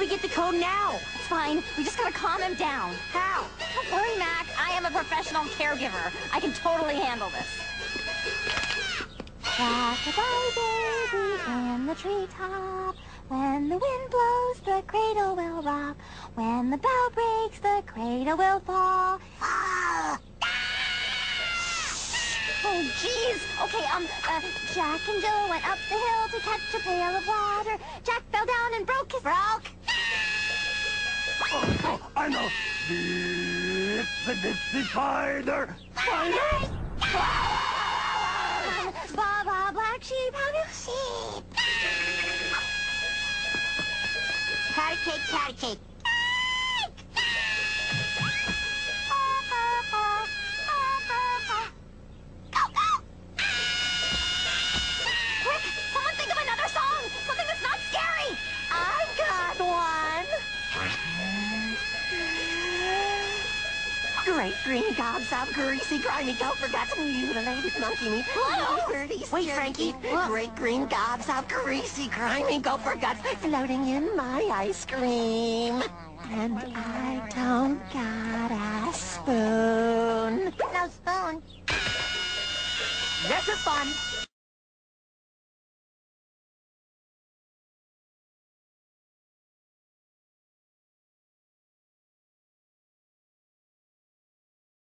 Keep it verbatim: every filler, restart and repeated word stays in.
do we get the code now? It's fine. We just gotta calm him down. How? Don't worry, Mac. I am a professional caregiver. I can totally handle this. Rock-a-bye, baby, in the treetop. When the wind blows, the cradle will rock. When the bough breaks, the cradle will fall. Oh, jeez. Okay, um, uh, Jack and Jill went up the hill to catch a pail of water. Jack fell down and broke his... Broke? Oh, oh, I know. It's the Dipsy Spider. Spider! Ba ba black sheep, how do you see? Patty cake, patty cake. Great green gobsop, greasy, grimy, goat, forgotten, mutilated, monkey meat, dirty, wait, Frankie. Look. Great green gobsop, greasy, grimy, goat, forgotten, floating in my ice cream. And I don't got a spoon. No spoon. This is fun.